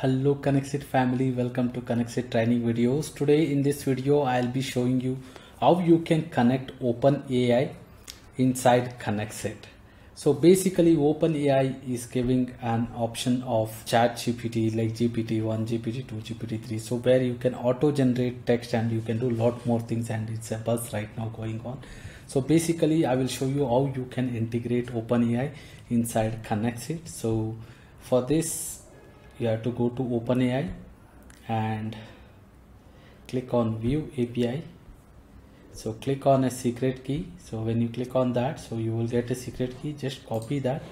Hello KonnectzIT family, welcome to KonnectzIT training videos. Today in this video I'll be showing you how you can connect OpenAI inside KonnectzIT. So basically OpenAI is giving an option of chat GPT like GPT-1, GPT-2, GPT-3. So where you can auto generate text and you can do a lot more things, and it's a buzz right now going on. So basically I will show you how you can integrate OpenAI inside KonnectzIT. So for this you have to go to OpenAI and click on View API. So click on a secret key. So when you click on that, so you will get a secret key. Just copy that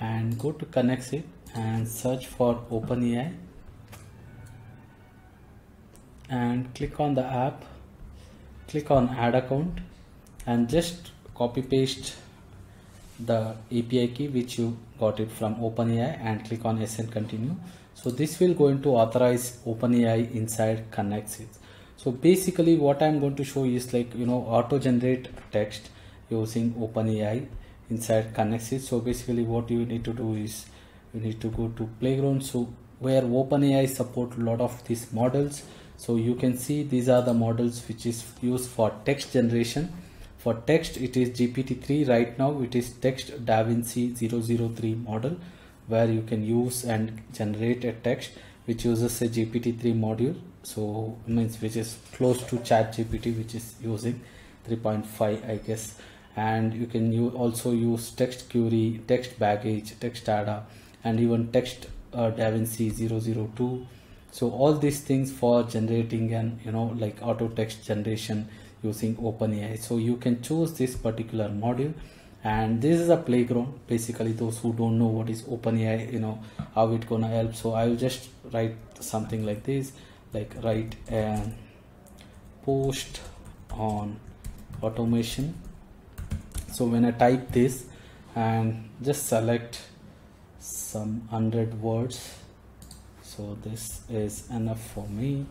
and go to KonnectzIT and search for OpenAI and click on the app. Click on Add Account and just copy paste the API key which you got it from OpenAI and click on Yes and continue. So this will going to authorize OpenAI inside KonnectzIT. So basically what I'm going to show is like, you know, auto generate text using OpenAI inside KonnectzIT. So basically what you need to do is you need to go to Playground, so where OpenAI support a lot of these models. So you can see these are the models which is used for text generation. For text, it is GPT-3 right now. It is text DaVinci 003 model, where you can use and generate a text which uses a GPT-3 module. So means which is close to Chat GPT, which is using 3.5, I guess. And you can also use text query, text baggage, text data, and even text DaVinci 002. So all these things for generating and, you know, like auto text generation using OpenAI. So you can choose this particular module, and this is a playground. Basically those who don't know what is OpenAI, you know, how it gonna help. So I will just write something like this, like write a post on automation. So when I type this and just select some 100 words, so this is enough for me,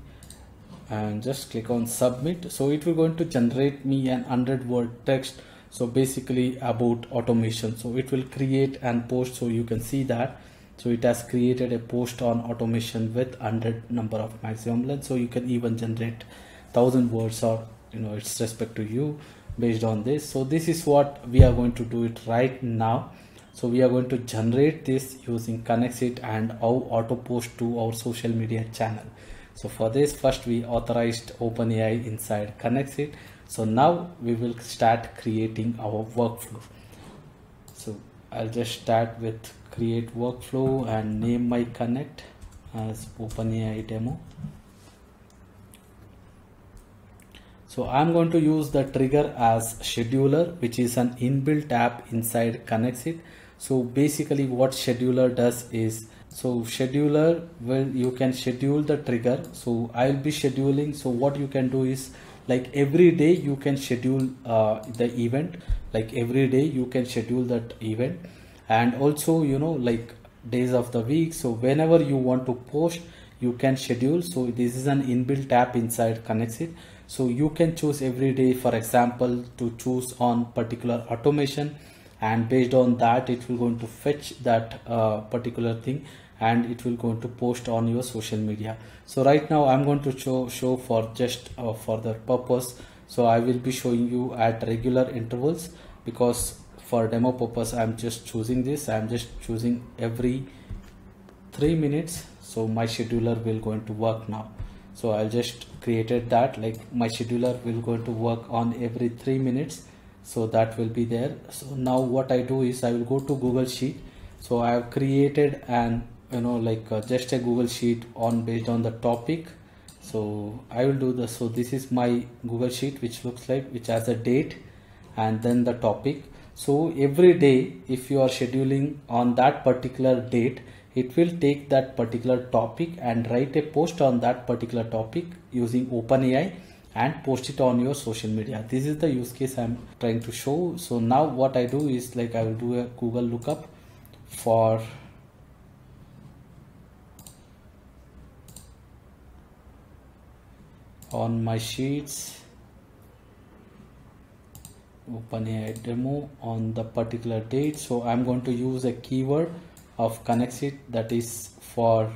and just click on submit. So it will going to generate me an 100-word text, so basically about automation. So it will create and post, so you can see that. So it has created a post on automation with 100 number of maximum length. So you can even generate 1000 words, or, you know, it's respect to you based on this. So this is what we are going to do it right now. So we are going to generate this using KonnectzIT and how auto post to our social media channel. So for this, first we authorized OpenAI inside KonnectzIT. So now we will start creating our workflow. So I'll just start with create workflow and name my connect as OpenAI demo. So I'm going to use the trigger as scheduler, which is an inbuilt app inside KonnectzIT. So basically what scheduler does is, so scheduler will, you can schedule the trigger. So I'll be scheduling. So what you can do is like every day you can schedule the event, like every day you can schedule that event, and also, you know, like days of the week. So whenever you want to post, you can schedule. So this is an inbuilt app inside KonnectzIT. So you can choose every day, for example, to choose on particular automation, and based on that it will going to fetch that particular thing and it will going to post on your social media. So right now I'm going to show for just for the purpose. So I will be showing you at regular intervals, because for demo purpose I'm just choosing this. I'm just choosing every 3 minutes. So my scheduler will going to work now. So I'll just created that, like my scheduler will going to work on every 3 minutes. So that will be there. So now what I do is I will go to Google Sheet. So I have created an, you know, like just a Google Sheet on based on the topic. So I will do this. So this is my Google Sheet, which looks like, which has a date and then the topic. So every day if you are scheduling on that particular date, it will take that particular topic and write a post on that particular topic using OpenAI and post it on your social media. This is the use case I'm trying to show. So now what I do is like I will do a Google lookup for on my sheets OpenAI demo on the particular date. So I'm going to use a keyword of KonnectzIT, that is for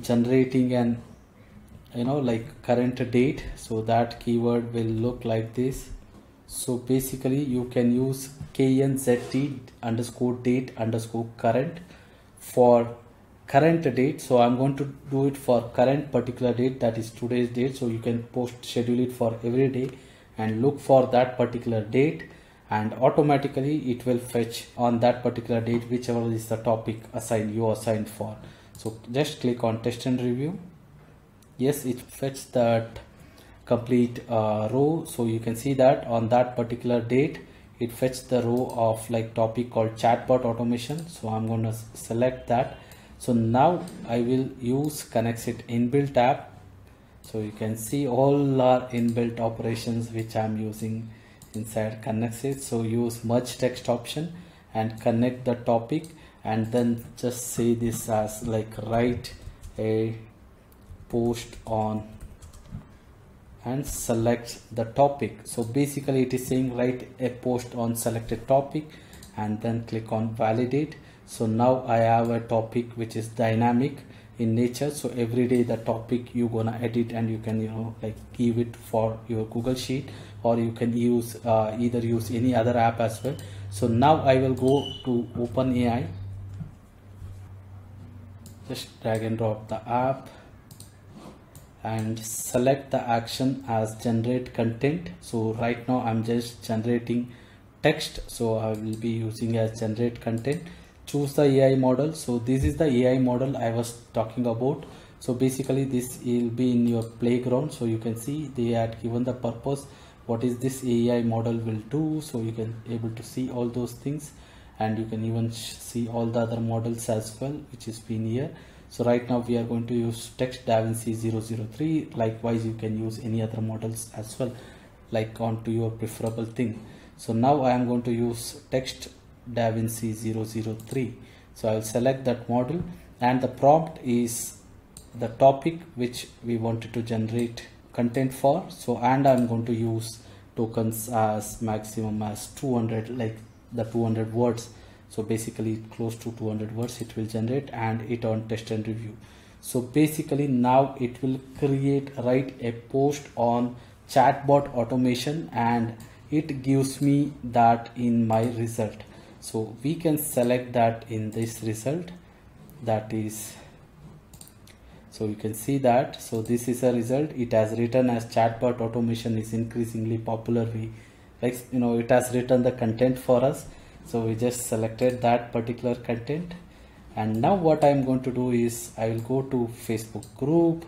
generating an current date, so that keyword will look like this. So basically you can use knzt_date_current for current date. So I'm going to do it for current particular date, that is today's date. So you can schedule it for every day and look for that particular date, and automatically it will fetch on that particular date whichever is the topic you assigned for. So just click on test and review. Yes, it fetched that complete row. So you can see that on that particular date it fetched the row of topic called chatbot automation. So I'm going to select that. So now I will use KonnectzIT inbuilt app. So you can see all our inbuilt operations which I'm using inside KonnectzIT. So use merge text option and connect the topic, and then just say this as write a post on, and select the topic. So basically it is saying write a post on selected topic, and then click on validate. So now I have a topic which is dynamic in nature. So every day the topic you're gonna edit, and you can give it for your Google Sheet, or you can use either any other app as well. So now I will go to OpenAI, just drag and drop the app and select the action as generate content. So right now I'm just generating text, so I will be using as generate content. Choose the AI model. So this is the AI model I was talking about. So basically this will be in your playground. So you can see they had given the purpose, what is this AI model will do. So you can able to see all those things, and you can even see all the other models as well which is been here. So right now we are going to use text DaVinci 003. Likewise you can use any other models as well, onto your preferable thing. So now I am going to use text DaVinci 003. So I will select that model, and the prompt is the topic which we wanted to generate content for. So and I'm going to use tokens as maximum as 200, the 200 words. So basically close to 200 words it will generate, and it on test and review. So basically now it will write a post on chatbot automation, and it gives me that in my result. So we can select that in this result, that is, so you can see that. So this is a result. It has written as chatbot automation is increasingly popular way, it has written the content for us. So we just selected that particular content, and now what I'm going to do is I will go to Facebook group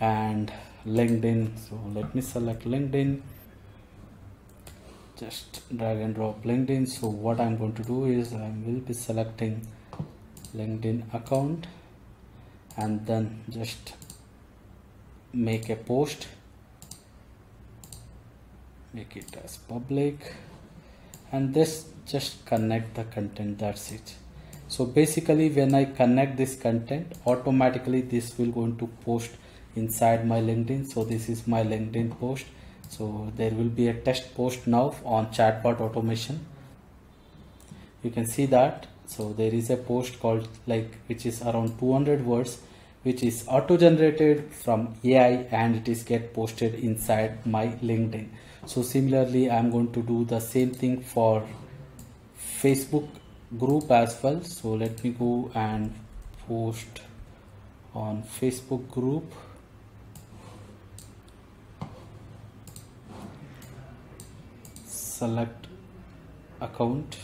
and LinkedIn. So let me select LinkedIn, just drag and drop LinkedIn. So what I'm going to do is I will be selecting LinkedIn account, and then just make a post, make it as public, and this just connect the content, that's it. So basically when I connect this content, automatically this will going to post inside my LinkedIn. So this is my LinkedIn post. So there will be a test post now on chatbot automation. You can see that. So there is a post called which is around 200 words, which is auto generated from AI, and it is get posted inside my LinkedIn. So similarly I'm going to do the same thing for Facebook group as well. So let me go and post on Facebook group. Select account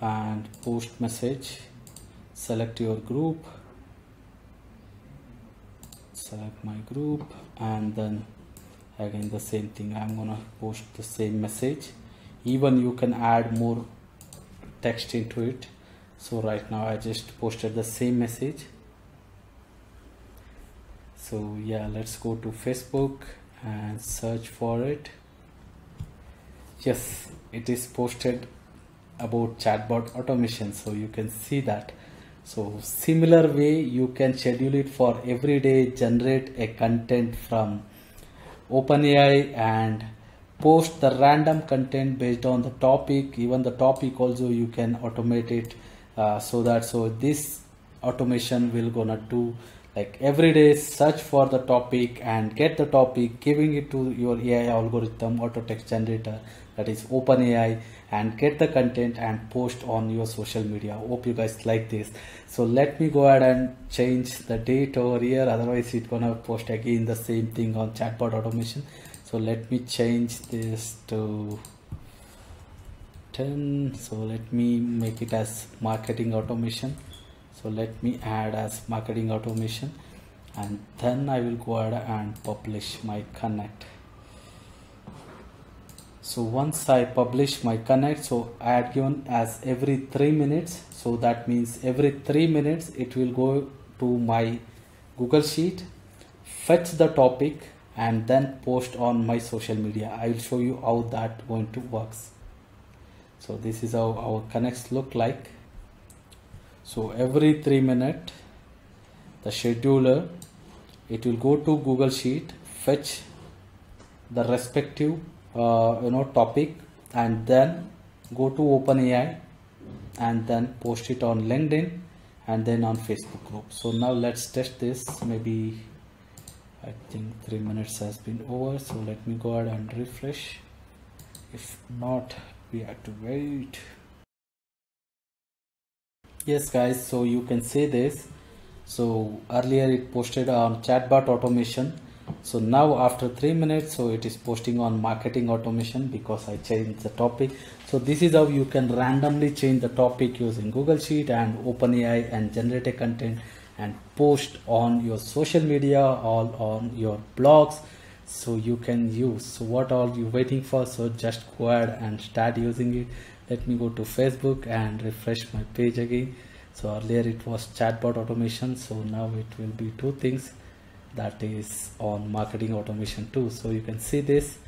and post message. Select your group, select my group, and then again the same thing, I'm gonna post the same message. Even you can add more text into it. So right now I just posted the same message. So yeah, let's go to Facebook and search for it. Yes, it is posted about chatbot automation. So you can see that. So similar way you can schedule it for every day, generate a content from OpenAI and post the random content based on the topic. Even the topic also you can automate it so this automation will gonna do like every day, search for the topic and get the topic, giving it to your AI algorithm, auto text generator, that is OpenAI, and get the content and post on your social media. Hope you guys like this. So let me go ahead and change the date over here, otherwise it's gonna post again the same thing on chatbot automation. So let me change this to 10. So let me make it as marketing automation. So let me add as marketing automation, and then I will go ahead and publish my Connect. So once I publish my Connect, so I had given as every 3 minutes. So that means every 3 minutes it will go to my Google Sheet, fetch the topic, and then post on my social media. I will show you how that going to works. So this is how our Connects look like. So every 3 minutes, the scheduler, it will go to Google Sheet, fetch the respective topic, and then go to OpenAI and then post it on LinkedIn and then on Facebook group. So now let's test this. Maybe I think 3 minutes has been over. So let me go ahead and refresh. If not, we have to wait. Yes guys, so you can see this. So earlier it posted on chatbot automation. So now after 3 minutes, so it is posting on marketing automation because I changed the topic. So this is how you can randomly change the topic using Google Sheet and OpenAI and generate a content and post on your social media or on your blogs. So you can use. So what are you waiting for? So just go ahead and start using it. Let me go to Facebook and refresh my page again. So earlier it was chatbot automation. So now it will be two things, that is on marketing automation too. So you can see this.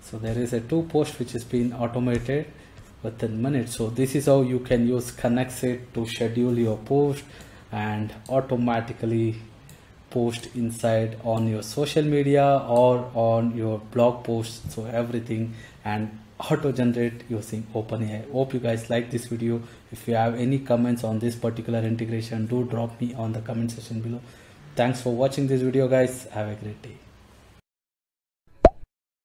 So there is a 2 posts which has been automated within minutes. So this is how you can use KonnectzIT to schedule your post and automatically post inside on your social media or on your blog posts. So everything, and how to generate using OpenAI. Hope you guys like this video. If you have any comments on this particular integration, do drop me on the comment section below. Thanks for watching this video guys. Have a great day.